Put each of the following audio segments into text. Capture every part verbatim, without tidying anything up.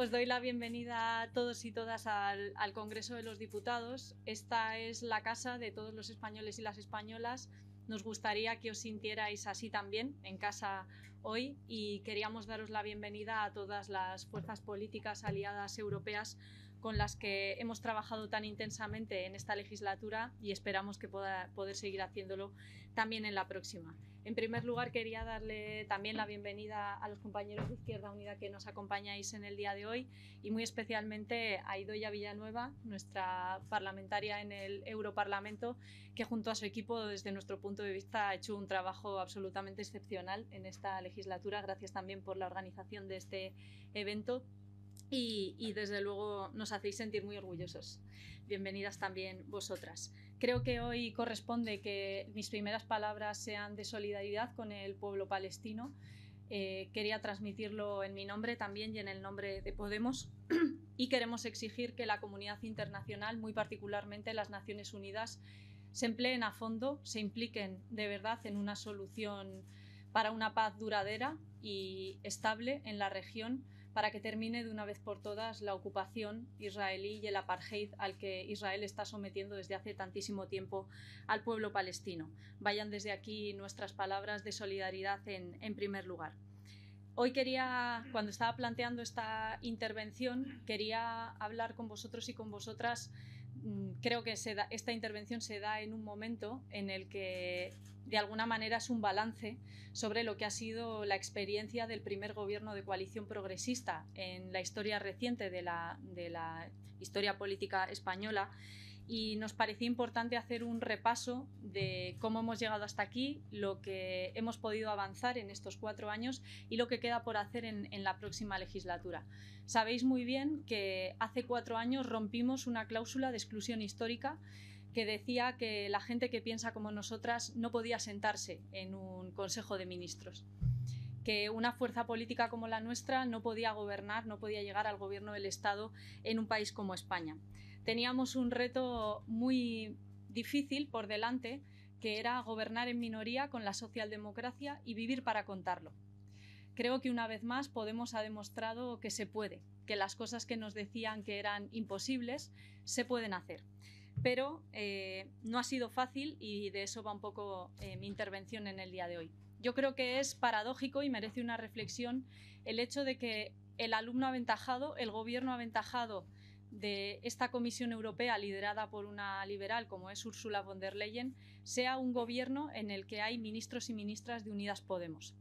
Os doy la bienvenida a todos y todas al, al Congreso de los Diputados. Esta es la casa de todos los españoles y las españolas. Nos gustaría que os sintierais así también en casa hoy y queríamos daros la bienvenida a todas las fuerzas políticas aliadas europeas con las que hemos trabajado tan intensamente en esta legislatura y esperamos que pueda poder seguir haciéndolo también en la próxima. En primer lugar, quería darle también la bienvenida a los compañeros de Izquierda Unida que nos acompañáis en el día de hoy y muy especialmente a Idoia Villanueva, nuestra parlamentaria en el Europarlamento, que junto a su equipo, desde nuestro punto de vista, ha hecho un trabajo absolutamente excepcional en esta legislatura. Gracias también por la organización de este evento. Y, y desde luego nos hacéis sentir muy orgullosos. Bienvenidas también vosotras. Creo que hoy corresponde que mis primeras palabras sean de solidaridad con el pueblo palestino. Eh, quería transmitirlo en mi nombre también y en el nombre de Podemos. Y queremos exigir que la comunidad internacional, muy particularmente las Naciones Unidas, se empleen a fondo, se impliquen de verdad en una solución para una paz duradera y estable en la región, para que termine de una vez por todas la ocupación israelí y el apartheid al que Israel está sometiendo desde hace tantísimo tiempo al pueblo palestino. Vayan desde aquí nuestras palabras de solidaridad en, en primer lugar. Hoy quería, cuando estaba planteando esta intervención, quería hablar con vosotros y con vosotras. Creo que se da, esta intervención se da en un momento en el que de alguna manera es un balance sobre lo que ha sido la experiencia del primer gobierno de coalición progresista en la historia reciente de la, de la historia política española. Y nos parecía importante hacer un repaso de cómo hemos llegado hasta aquí, lo que hemos podido avanzar en estos cuatro años y lo que queda por hacer en, en la próxima legislatura. Sabéis muy bien que hace cuatro años rompimos una cláusula de exclusión histórica que decía que la gente que piensa como nosotras no podía sentarse en un Consejo de Ministros, que una fuerza política como la nuestra no podía gobernar, no podía llegar al gobierno del Estado en un país como España. Teníamos un reto muy difícil por delante, que era gobernar en minoría con la socialdemocracia y vivir para contarlo. Creo que una vez más Podemos ha demostrado que se puede, que las cosas que nos decían que eran imposibles se pueden hacer. Pero eh, no ha sido fácil y de eso va un poco eh, mi intervención en el día de hoy. Yo creo que es paradójico y merece una reflexión el hecho de que el alumno aventajado, el gobierno aventajado de esta Comisión Europea liderada por una liberal como es Ursula von der Leyen sea un gobierno en el que hay ministros y ministras de Unidas Podemos.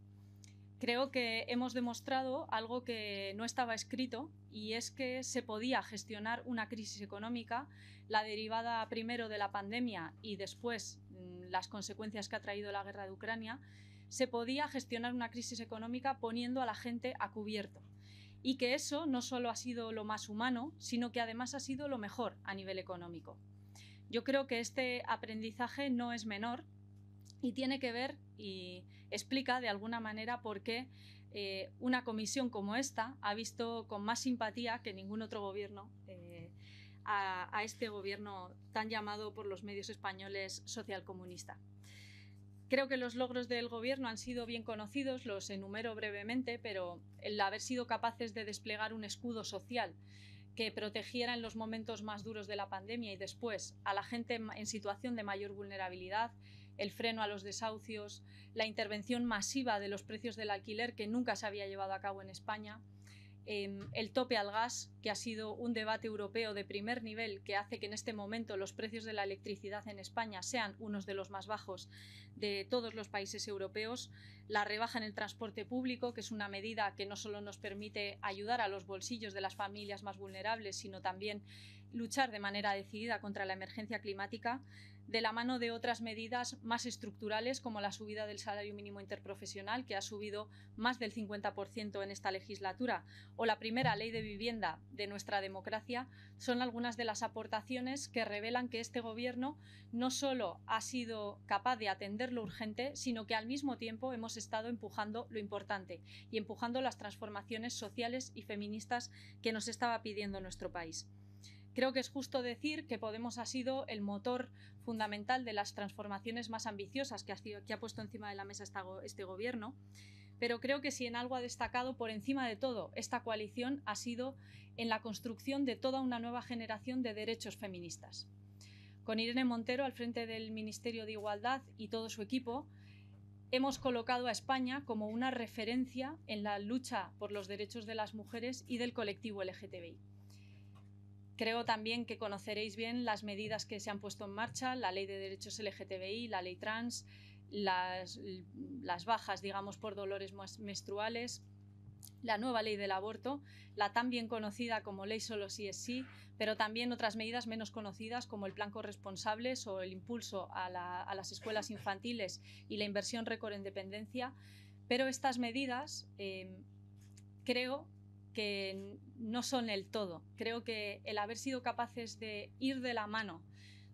Creo que hemos demostrado algo que no estaba escrito y es que se podía gestionar una crisis económica, la derivada primero de la pandemia y después las consecuencias que ha traído la guerra de Ucrania. Se podía gestionar una crisis económica poniendo a la gente a cubierto. Y que eso no solo ha sido lo más humano, sino que además ha sido lo mejor a nivel económico. Yo creo que este aprendizaje no es menor y tiene que ver y explica de alguna manera por qué eh, una comisión como esta ha visto con más simpatía que ningún otro gobierno eh, a, a este gobierno tan llamado por los medios españoles socialcomunista. Creo que los logros del Gobierno han sido bien conocidos, los enumero brevemente, pero el haber sido capaces de desplegar un escudo social que protegiera en los momentos más duros de la pandemia y después a la gente en situación de mayor vulnerabilidad, el freno a los desahucios, la intervención masiva de los precios del alquiler que nunca se había llevado a cabo en España, el tope al gas, que ha sido un debate europeo de primer nivel que hace que en este momento los precios de la electricidad en España sean unos de los más bajos de todos los países europeos, la rebaja en el transporte público, que es una medida que no solo nos permite ayudar a los bolsillos de las familias más vulnerables, sino también luchar de manera decidida contra la emergencia climática, de la mano de otras medidas más estructurales como la subida del salario mínimo interprofesional, que ha subido más del cincuenta por ciento en esta legislatura, o la primera ley de vivienda de nuestra democracia, son algunas de las aportaciones que revelan que este Gobierno no solo ha sido capaz de atender lo urgente, sino que al mismo tiempo hemos estado empujando lo importante y empujando las transformaciones sociales y feministas que nos estaba pidiendo nuestro país. Creo que es justo decir que Podemos ha sido el motor fundamental de las transformaciones más ambiciosas que ha, sido, que ha puesto encima de la mesa esta, este Gobierno. Pero creo que si en algo ha destacado por encima de todo esta coalición ha sido en la construcción de toda una nueva generación de derechos feministas. Con Irene Montero al frente del Ministerio de Igualdad y todo su equipo, hemos colocado a España como una referencia en la lucha por los derechos de las mujeres y del colectivo L G T B I. Creo también que conoceréis bien las medidas que se han puesto en marcha, la ley de derechos L G T B I, la ley trans, las, las bajas, digamos, por dolores menstruales, la nueva ley del aborto, la tan bien conocida como ley solo sí es sí, pero también otras medidas menos conocidas como el plan corresponsables o el impulso a, la, a las escuelas infantiles y la inversión récord en dependencia. Pero estas medidas eh, creo que no son el todo. Creo que el haber sido capaces de ir de la mano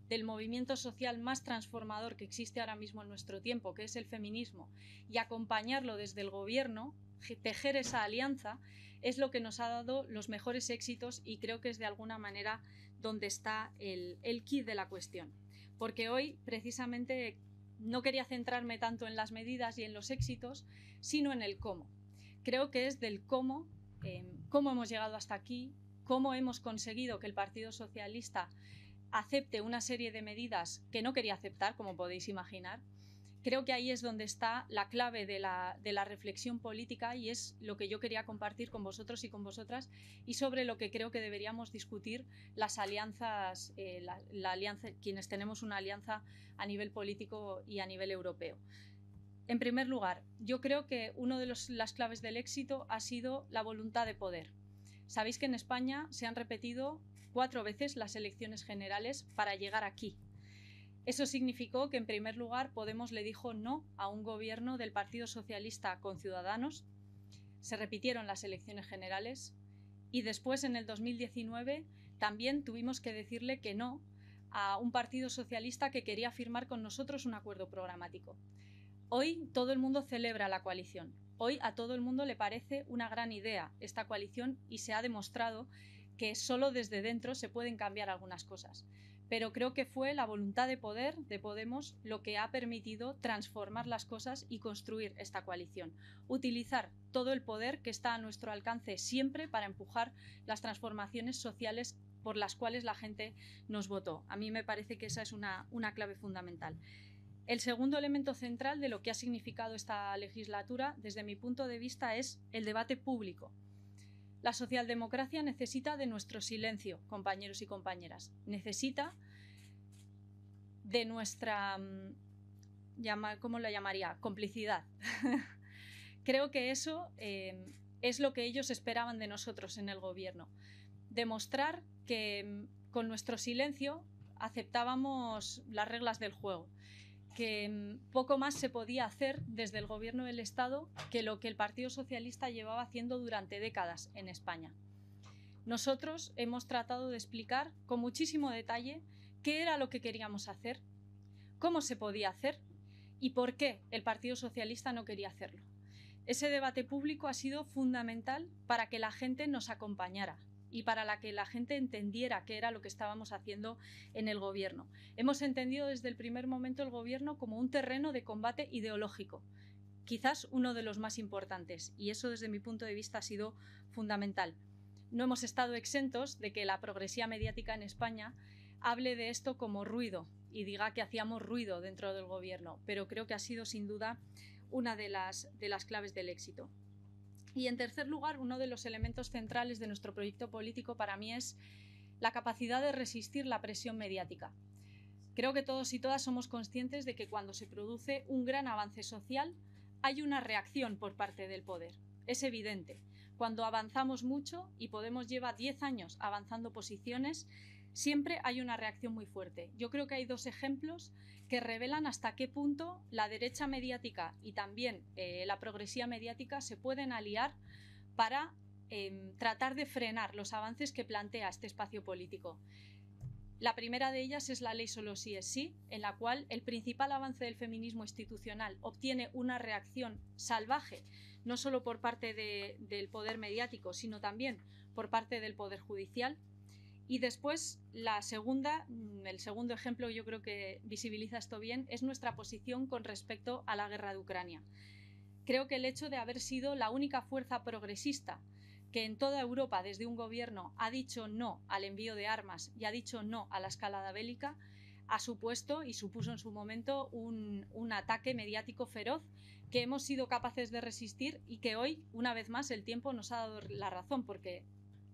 del movimiento social más transformador que existe ahora mismo en nuestro tiempo, que es el feminismo, y acompañarlo desde el gobierno, tejer esa alianza, es lo que nos ha dado los mejores éxitos y creo que es de alguna manera donde está el, el quid de la cuestión. Porque hoy, precisamente, no quería centrarme tanto en las medidas y en los éxitos, sino en el cómo. Creo que es del cómo, eh, cómo hemos llegado hasta aquí, cómo hemos conseguido que el Partido Socialista acepte una serie de medidas que no quería aceptar, como podéis imaginar. Creo que ahí es donde está la clave de la, de la reflexión política y es lo que yo quería compartir con vosotros y con vosotras y sobre lo que creo que deberíamos discutir las alianzas, eh, la, la alianza, quienes tenemos una alianza a nivel político y a nivel europeo. En primer lugar, yo creo que una de los, las claves del éxito ha sido la voluntad de poder. Sabéis que en España se han repetido cuatro veces las elecciones generales para llegar aquí. Eso significó que, en primer lugar, Podemos le dijo no a un gobierno del Partido Socialista con Ciudadanos, se repitieron las elecciones generales y después, en el dos mil diecinueve, también tuvimos que decirle que no a un Partido Socialista que quería firmar con nosotros un acuerdo programático. Hoy todo el mundo celebra la coalición, hoy a todo el mundo le parece una gran idea esta coalición y se ha demostrado que solo desde dentro se pueden cambiar algunas cosas. Pero creo que fue la voluntad de poder de Podemos lo que ha permitido transformar las cosas y construir esta coalición. Utilizar todo el poder que está a nuestro alcance siempre para empujar las transformaciones sociales por las cuales la gente nos votó. A mí me parece que esa es una, una clave fundamental. El segundo elemento central de lo que ha significado esta legislatura, desde mi punto de vista, es el debate público. La socialdemocracia necesita de nuestro silencio, compañeros y compañeras. Necesita de nuestra, ¿cómo la llamaría? Complicidad. Creo que eso eh, es lo que ellos esperaban de nosotros en el gobierno. Demostrar que con nuestro silencio aceptábamos las reglas del juego, que poco más se podía hacer desde el gobierno del Estado que lo que el Partido Socialista llevaba haciendo durante décadas en España. Nosotros hemos tratado de explicar con muchísimo detalle qué era lo que queríamos hacer, cómo se podía hacer y por qué el Partido Socialista no quería hacerlo. Ese debate público ha sido fundamental para que la gente nos acompañara y para la que la gente entendiera qué era lo que estábamos haciendo en el gobierno. Hemos entendido desde el primer momento el gobierno como un terreno de combate ideológico, quizás uno de los más importantes, y eso desde mi punto de vista ha sido fundamental. No hemos estado exentos de que la progresía mediática en España hable de esto como ruido y diga que hacíamos ruido dentro del gobierno, pero creo que ha sido sin duda una de las, de las claves del éxito. Y en tercer lugar, uno de los elementos centrales de nuestro proyecto político para mí es la capacidad de resistir la presión mediática. Creo que todos y todas somos conscientes de que cuando se produce un gran avance social hay una reacción por parte del poder. Es evidente. Cuando avanzamos mucho, y Podemos lleva diez años avanzando posiciones, siempre hay una reacción muy fuerte. Yo creo que hay dos ejemplos que revelan hasta qué punto la derecha mediática y también eh, la progresía mediática se pueden aliar para eh, tratar de frenar los avances que plantea este espacio político. La primera de ellas es la ley solo sí es sí, en la cual el principal avance del feminismo institucional obtiene una reacción salvaje, no solo por parte de, del poder mediático, sino también por parte del poder judicial. Y después, la segunda, el segundo ejemplo, yo creo que visibiliza esto bien, es nuestra posición con respecto a la guerra de Ucrania. Creo que el hecho de haber sido la única fuerza progresista que en toda Europa desde un gobierno ha dicho no al envío de armas y ha dicho no a la escalada bélica ha supuesto y supuso en su momento un, un ataque mediático feroz que hemos sido capaces de resistir y que hoy, una vez más, el tiempo nos ha dado la razón porque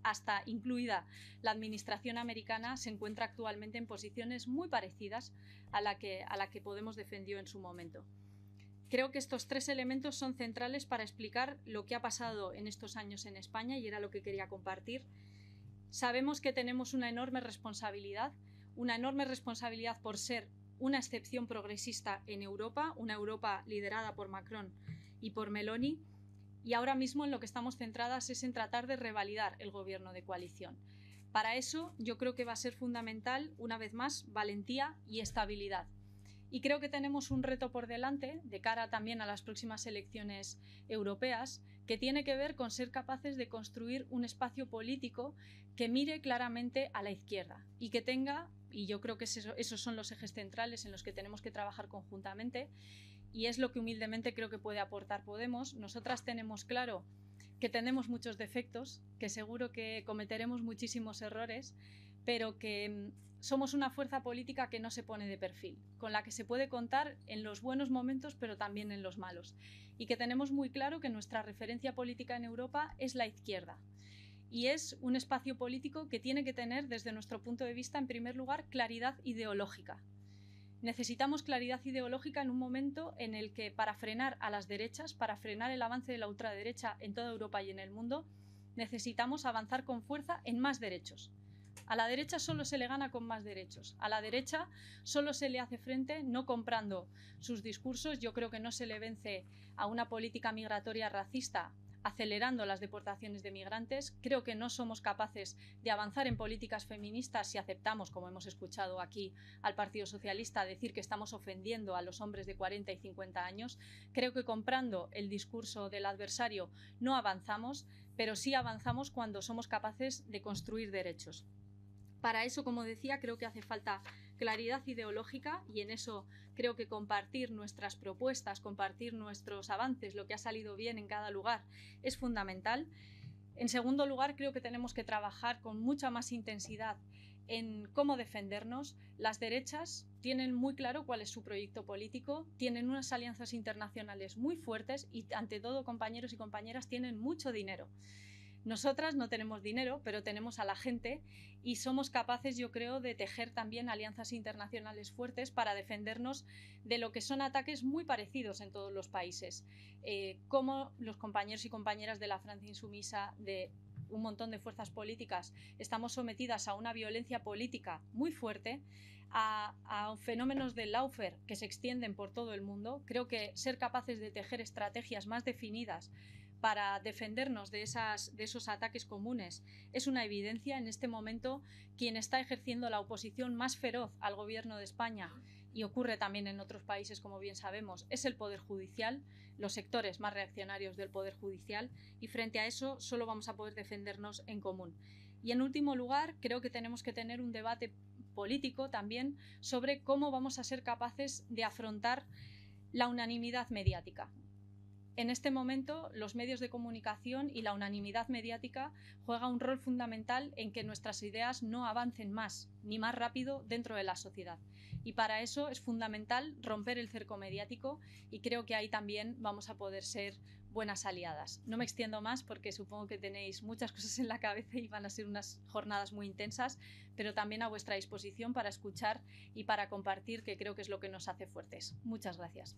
hasta incluida la administración americana se encuentra actualmente en posiciones muy parecidas a la que, a la que Podemos defendió en su momento. Creo que estos tres elementos son centrales para explicar lo que ha pasado en estos años en España y era lo que quería compartir. Sabemos que tenemos una enorme responsabilidad, una enorme responsabilidad por ser una excepción progresista en Europa, una Europa liderada por Macron y por Meloni, y ahora mismo en lo que estamos centradas es en tratar de revalidar el gobierno de coalición. Para eso yo creo que va a ser fundamental, una vez más, valentía y estabilidad. Y creo que tenemos un reto por delante, de cara también a las próximas elecciones europeas, que tiene que ver con ser capaces de construir un espacio político que mire claramente a la izquierda y que tenga, y yo creo que esos son los ejes centrales en los que tenemos que trabajar conjuntamente, y es lo que humildemente creo que puede aportar Podemos. Nosotras tenemos claro que tenemos muchos defectos, que seguro que cometeremos muchísimos errores, pero que somos una fuerza política que no se pone de perfil, con la que se puede contar en los buenos momentos, pero también en los malos, y que tenemos muy claro que nuestra referencia política en Europa es la izquierda. Y es un espacio político que tiene que tener, desde nuestro punto de vista, en primer lugar, claridad ideológica. Necesitamos claridad ideológica en un momento en el que, para frenar a las derechas, para frenar el avance de la ultraderecha en toda Europa y en el mundo, necesitamos avanzar con fuerza en más derechos. A la derecha solo se le gana con más derechos. A la derecha solo se le hace frente no comprando sus discursos. Yo creo que no se le vence a una política migratoria racista acelerando las deportaciones de migrantes. Creo que no somos capaces de avanzar en políticas feministas si aceptamos, como hemos escuchado aquí al Partido Socialista, decir que estamos ofendiendo a los hombres de cuarenta y cincuenta años. Creo que comprando el discurso del adversario no avanzamos, pero sí avanzamos cuando somos capaces de construir derechos. Para eso, como decía, creo que hace falta claridad ideológica y en eso creo que compartir nuestras propuestas, compartir nuestros avances, lo que ha salido bien en cada lugar, es fundamental. En segundo lugar, creo que tenemos que trabajar con mucha más intensidad en cómo defendernos. Las derechas tienen muy claro cuál es su proyecto político, tienen unas alianzas internacionales muy fuertes y, ante todo, compañeros y compañeras, tienen mucho dinero. Nosotras no tenemos dinero, pero tenemos a la gente y somos capaces, yo creo, de tejer también alianzas internacionales fuertes para defendernos de lo que son ataques muy parecidos en todos los países, eh, como los compañeros y compañeras de la Francia Insumisa, de un montón de fuerzas políticas, estamos sometidas a una violencia política muy fuerte, a, a fenómenos de lawfare que se extienden por todo el mundo. Creo que ser capaces de tejer estrategias más definidas para defendernos de, esas, de esos ataques comunes es una evidencia. En este momento, quien está ejerciendo la oposición más feroz al gobierno de España, y ocurre también en otros países, como bien sabemos, es el Poder Judicial, los sectores más reaccionarios del Poder Judicial, y frente a eso solo vamos a poder defendernos en común. Y en último lugar, creo que tenemos que tener un debate político también sobre cómo vamos a ser capaces de afrontar la unanimidad mediática. En este momento, los medios de comunicación y la unanimidad mediática juegan un rol fundamental en que nuestras ideas no avancen más ni más rápido dentro de la sociedad. Y para eso es fundamental romper el cerco mediático y creo que ahí también vamos a poder ser buenas aliadas. No me extiendo más porque supongo que tenéis muchas cosas en la cabeza y van a ser unas jornadas muy intensas, pero también a vuestra disposición para escuchar y para compartir, que creo que es lo que nos hace fuertes. Muchas gracias.